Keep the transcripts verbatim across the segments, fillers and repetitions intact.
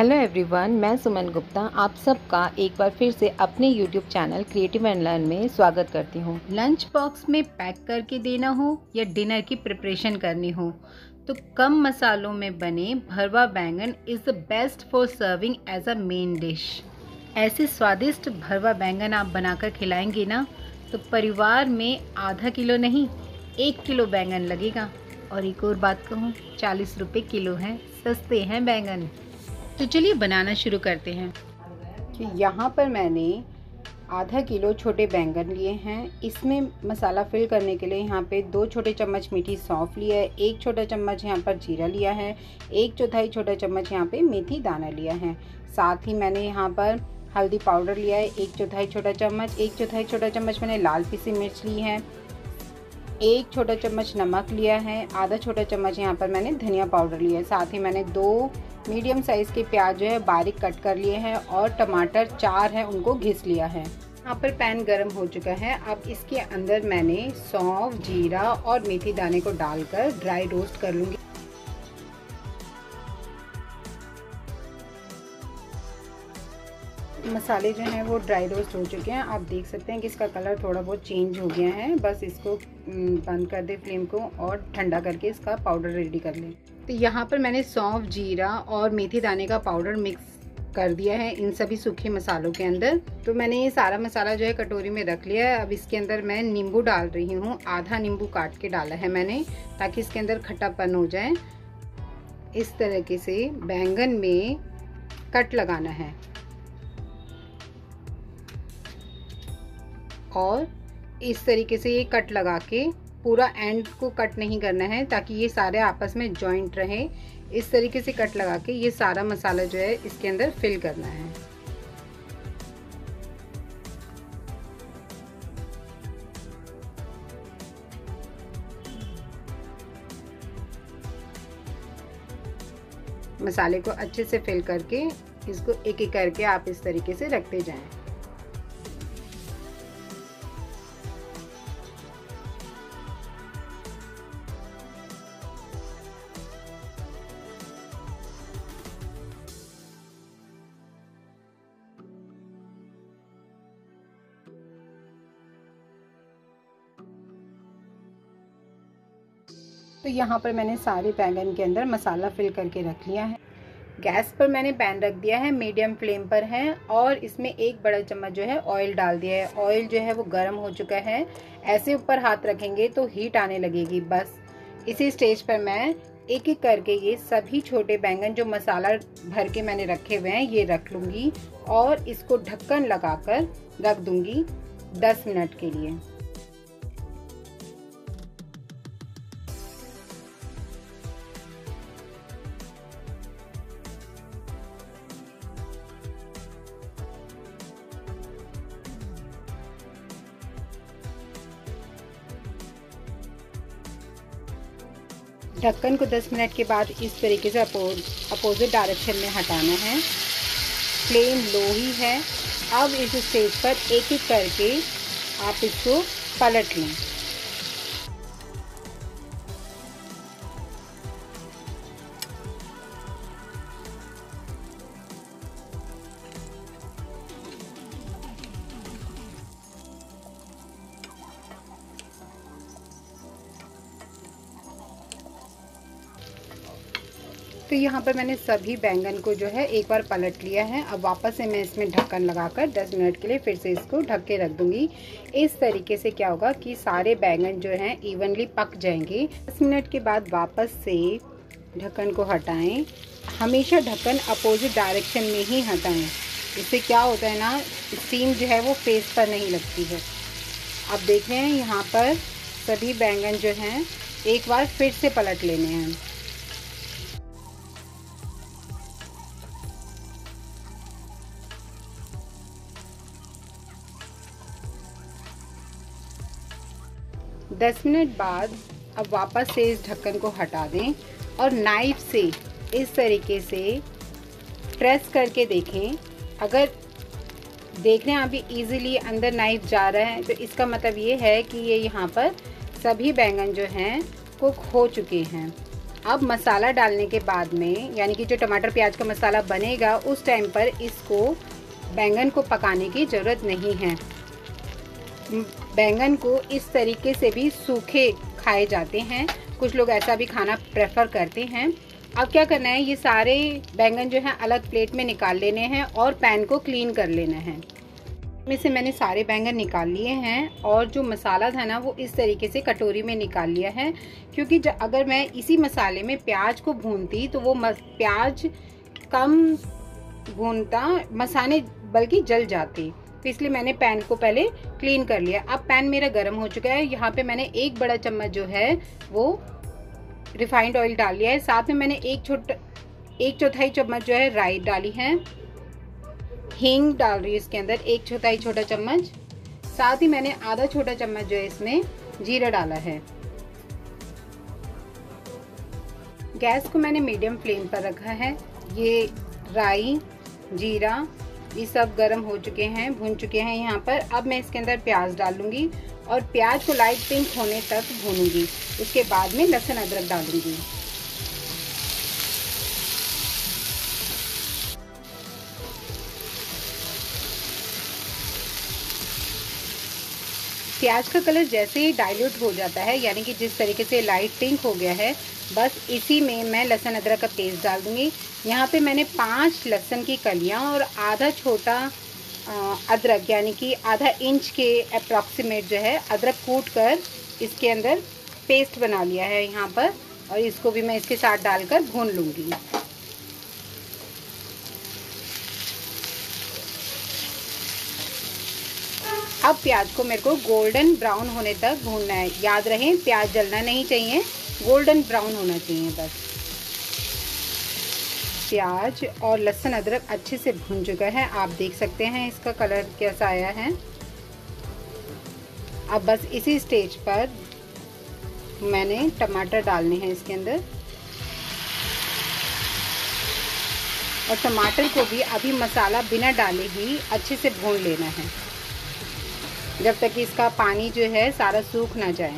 Hello everyone, मैं सुमन गुप्ता आप सबका एक बार फिर से अपने YouTube channel creative and learn में स्वागत करती हूँ। लंच बॉक्स में पैक करके देना हो या डिनर की प्रिपरेशन करनी हो तो कम मसालों में बने भरवा बैंगन is the best for serving as a main dish. ऐसे स्वादिष्ट भरवा बैंगन आप बनाकर खिलाएंगे ना तो परिवार में आधा किलो नहीं एक किलो बैंगन लगेगा। और एक और बात कहूँ, चालीस रुपये किलो हैं, सस्ते हैं बैंगन। तो चलिए बनाना शुरू करते हैं। कि यहाँ पर मैंने आधा किलो छोटे बैंगन लिए हैं। इसमें मसाला फिल करने के लिए यहाँ पे दो छोटे चम्मच मीठी सौंफ लिया है, एक छोटा चम्मच यहाँ पर जीरा लिया है, एक चौथाई छोटा चम्मच यहाँ पे मेथी दाना लिया है। साथ ही मैंने यहाँ पर हल्दी पाउडर लिया है एक चौथाई छोटा चम्मच, एक चौथाई छोटा चम्मच मैंने लाल पिसी मिर्च ली है, एक छोटा चम्मच नमक लिया है, आधा छोटा चम्मच यहाँ पर मैंने धनिया पाउडर लिया है। साथ ही मैंने दो मीडियम साइज़ के प्याज जो है बारीक कट कर लिए हैं और टमाटर चार हैं उनको घिस लिया है। यहाँ पर पैन गरम हो चुका है। अब इसके अंदर मैंने सौंफ, जीरा और मेथी दाने को डालकर ड्राई रोस्ट कर लूँगी। मसाले जो हैं वो ड्राई रोस्ट हो चुके हैं। आप देख सकते हैं कि इसका कलर थोड़ा बहुत चेंज हो गया है। बस इसको बंद कर दें फ्लेम को और ठंडा करके इसका पाउडर रेडी कर लें। तो यहाँ पर मैंने सौंफ, जीरा और मेथी दाने का पाउडर मिक्स कर दिया है इन सभी सूखे मसालों के अंदर। तो मैंने ये सारा मसाला जो है कटोरी में रख लिया है। अब इसके अंदर मैं नींबू डाल रही हूँ, आधा नींबू काट के डाला है मैंने ताकि इसके अंदर खट्टापन हो जाए। इस तरीके से बैंगन में कट लगाना है और इस तरीके से ये कट लगा के पूरा एंड को कट नहीं करना है ताकि ये सारे आपस में जॉइंट रहे। इस तरीके से कट लगा के ये सारा मसाला जो है इसके अंदर फिल करना है। मसाले को अच्छे से फिल करके इसको एक एक करके आप इस तरीके से रखते जाएं। तो यहाँ पर मैंने सारे बैंगन के अंदर मसाला फिल करके रख लिया है। गैस पर मैंने पैन रख दिया है, मीडियम फ्लेम पर है और इसमें एक बड़ा चम्मच जो है ऑयल डाल दिया है। ऑयल जो है वो गर्म हो चुका है। ऐसे ऊपर हाथ रखेंगे तो हीट आने लगेगी। बस इसी स्टेज पर मैं एक एक करके ये सभी छोटे बैंगन जो मसाला भर के मैंने रखे हुए हैं ये रख लूँगी और इसको ढक्कन लगा कर रख दूँगी दस मिनट के लिए। ढक्कन को दस मिनट के बाद इस तरीके से अपोजिट डायरेक्शन में हटाना है। फ्लेम लो ही है। अब इस स्टेज पर एक एक करके आप इसको पलट लें। तो यहाँ पर मैंने सभी बैंगन को जो है एक बार पलट लिया है। अब वापस से मैं इसमें ढक्कन लगाकर दस मिनट के लिए फिर से इसको ढक के रख दूँगी। इस तरीके से क्या होगा कि सारे बैंगन जो हैं इवनली पक जाएंगे। दस मिनट के बाद वापस से ढक्कन को हटाएं। हमेशा ढक्कन अपोजिट डायरेक्शन में ही हटाएं। इससे क्या होता है ना, स्टीम जो है वो फेस पर नहीं लगती है। अब देखें यहाँ पर सभी बैंगन जो हैं एक बार फिर से पलट लेने हैं। दस मिनट बाद अब वापस से इस ढक्कन को हटा दें और नाइफ से इस तरीके से प्रेस करके देखें। अगर देख रहे हैं आप इजीली अंदर नाइफ जा रहा है तो इसका मतलब ये है कि ये यहाँ पर सभी बैंगन जो हैं कुक हो चुके हैं। अब मसाला डालने के बाद में यानी कि जो टमाटर प्याज का मसाला बनेगा उस टाइम पर इसको बैंगन को पकाने की ज़रूरत नहीं है। बैंगन को इस तरीके से भी सूखे खाए जाते हैं, कुछ लोग ऐसा भी खाना प्रेफर करते हैं। अब क्या करना है, ये सारे बैंगन जो हैं अलग प्लेट में निकाल लेने हैं और पैन को क्लीन कर लेना है। इसमें से मैंने सारे बैंगन निकाल लिए हैं और जो मसाला था ना वो इस तरीके से कटोरी में निकाल लिया है, क्योंकि अगर मैं इसी मसाले में प्याज को भूनती तो वो प्याज कम भूनता मसाले बल्कि जल जाते, तो इसलिए मैंने पैन को पहले क्लीन कर लिया। अब पैन मेरा गर्म हो चुका है, यहाँ पे मैंने एक बड़ा चम्मच जो है वो रिफाइंड ऑयल डाल लिया है, साथ में मैंने एक छोटा एक चौथाई चम्मच जो है राई डाली है, हींग डाल रही है इसके अंदर एक चौथाई छोटा चम्मच, साथ ही मैंने आधा छोटा चम्मच जो है इसमें जीरा डाला है। गैस को मैंने मीडियम फ्लेम पर रखा है। ये राई जीरा ये सब गर्म हो चुके हैं, भून चुके हैं यहाँ पर। अब मैं इसके अंदर प्याज डालूंगी और प्याज को लाइट पिंक होने तक भूनूंगी, उसके बाद में लहसुन अदरक डालूंगी। प्याज का कलर जैसे ही डाइल्यूट हो जाता है यानी कि जिस तरीके से लाइट पिंक हो गया है, बस इसी में मैं लहसुन अदरक का पेस्ट डाल दूंगी। यहाँ पे मैंने पांच लहसुन की कलियाँ और आधा छोटा अदरक यानी कि आधा इंच के अप्रॉक्सीमेट जो है अदरक कूट कर इसके अंदर पेस्ट बना लिया है यहाँ पर, और इसको भी मैं इसके साथ डालकर भून लूँगी। अब प्याज को मेरे को गोल्डन ब्राउन होने तक भूनना है। याद रहे, प्याज जलना नहीं चाहिए, गोल्डन ब्राउन होना चाहिए बस। प्याज और लहसुन अदरक अच्छे से भून चुका है, आप देख सकते हैं इसका कलर कैसा आया है। अब बस इसी स्टेज पर मैंने टमाटर डालने हैं इसके अंदर, और टमाटर को भी अभी मसाला बिना डाले ही अच्छे से भून लेना है जब तक कि इसका पानी जो है सारा सूख ना जाए।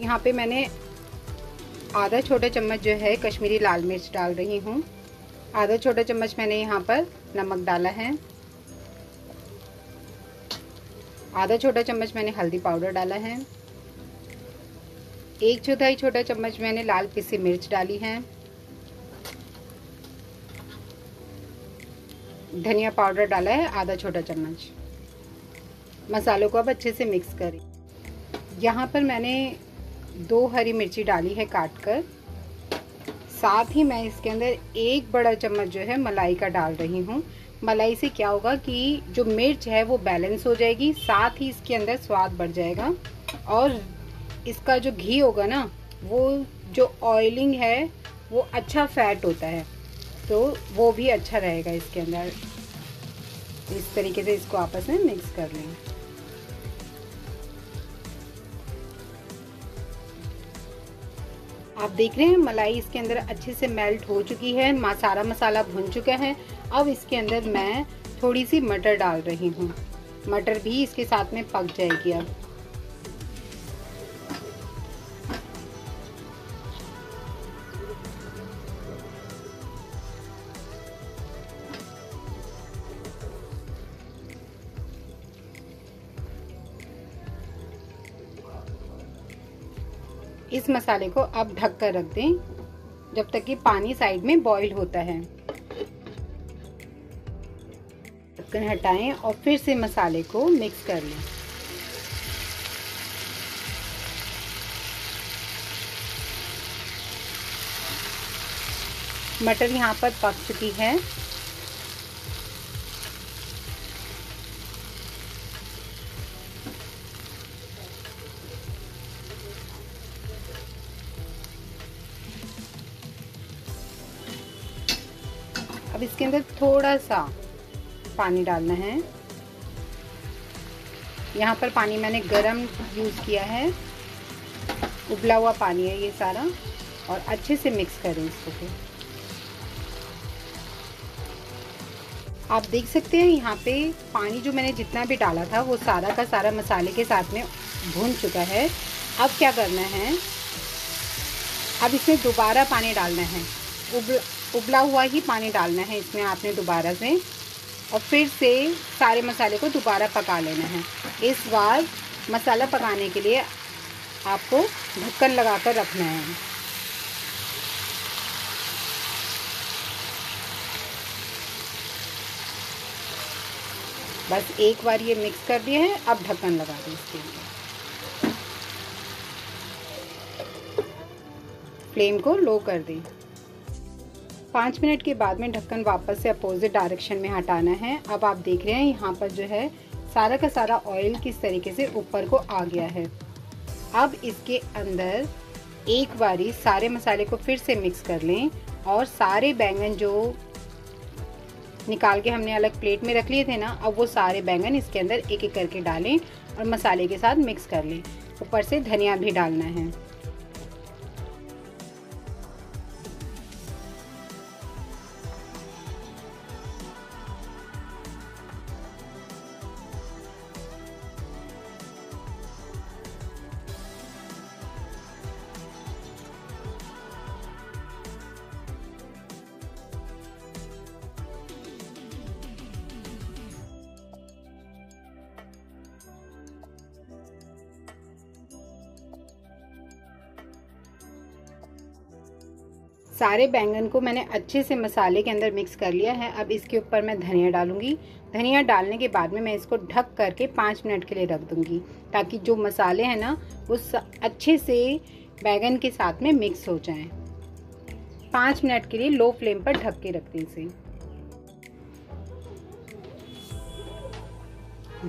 यहाँ पे मैंने आधा छोटा चम्मच जो है कश्मीरी लाल मिर्च डाल रही हूँ, आधा छोटा चम्मच मैंने यहाँ पर नमक डाला है, आधा छोटा चम्मच मैंने हल्दी पाउडर डाला है, एक चौथाई छोटा चम्मच मैंने लाल पिसी मिर्च डाली है, धनिया पाउडर डाला है आधा छोटा चम्मच। मसालों को अब अच्छे से मिक्स करें। यहाँ पर मैंने दो हरी मिर्ची डाली है काट कर, साथ ही मैं इसके अंदर एक बड़ा चम्मच जो है मलाई का डाल रही हूँ। मलाई से क्या होगा कि जो मिर्च है वो बैलेंस हो जाएगी, साथ ही इसके अंदर स्वाद बढ़ जाएगा, और इसका जो घी होगा ना वो जो ऑयलिंग है वो अच्छा फैट होता है, तो वो भी अच्छा रहेगा इसके अंदर। इस तरीके से इसको आपस में मिक्स कर लें। आप देख रहे हैं मलाई इसके अंदर अच्छे से मेल्ट हो चुकी है, सारा मसाला भुन चुका है। अब इसके अंदर मैं थोड़ी सी मटर डाल रही हूँ, मटर भी इसके साथ में पक जाएगी। अब इस मसाले को अब ढक कर रख दें जब तक कि पानी साइड में बॉईल होता है। ढक्कन हटाएं और फिर से मसाले को मिक्स कर लें। मटर यहाँ पर पक चुकी है। अब इसके अंदर थोड़ा सा पानी डालना है। यहाँ पर पानी मैंने गरम यूज़ किया है, उबला हुआ पानी है ये सारा, और अच्छे से मिक्स करें इसको। आप देख सकते हैं यहाँ पे पानी जो मैंने जितना भी डाला था वो सारा का सारा मसाले के साथ में भून चुका है। अब क्या करना है, अब इसमें दोबारा पानी डालना है, उबला उबला हुआ ही पानी डालना है इसमें आपने दोबारा से, और फिर से सारे मसाले को दोबारा पका लेना है। इस बार मसाला पकाने के लिए आपको ढक्कन लगाकर रखना है। बस एक बार ये मिक्स कर दिए हैं, अब ढक्कन लगा दें। इसके लिए फ्लेम को लो कर दें। पाँच मिनट के बाद में ढक्कन वापस से अपोजिट डायरेक्शन में हटाना है। अब आप देख रहे हैं यहाँ पर जो है सारा का सारा ऑयल किस तरीके से ऊपर को आ गया है। अब इसके अंदर एक बारी सारे मसाले को फिर से मिक्स कर लें और सारे बैंगन जो निकाल के हमने अलग प्लेट में रख लिए थे ना, अब वो सारे बैंगन इसके अंदर एक एक करके डालें और मसाले के साथ मिक्स कर लें। ऊपर से धनिया भी डालना है। सारे बैंगन को मैंने अच्छे से मसाले के अंदर मिक्स कर लिया है। अब इसके ऊपर मैं धनिया डालूंगी। धनिया डालने के बाद में मैं इसको ढक करके पाँच मिनट के लिए रख दूंगी, ताकि जो मसाले हैं ना वो अच्छे से बैंगन के साथ में मिक्स हो जाएं। पाँच मिनट के लिए लो फ्लेम पर ढक के रख दें इसे।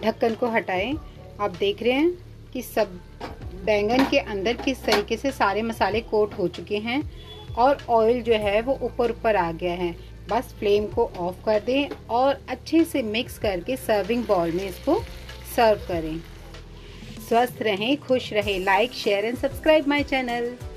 ढक्कन को हटाएं। आप देख रहे हैं कि सब बैंगन के अंदर किस तरीके से सारे मसाले कोट हो चुके हैं और ऑयल जो है वो ऊपर ऊपर आ गया है। बस फ्लेम को ऑफ कर दें और अच्छे से मिक्स करके सर्विंग बाउल में इसको सर्व करें। स्वस्थ रहें, खुश रहें। Like share and subscribe my channel.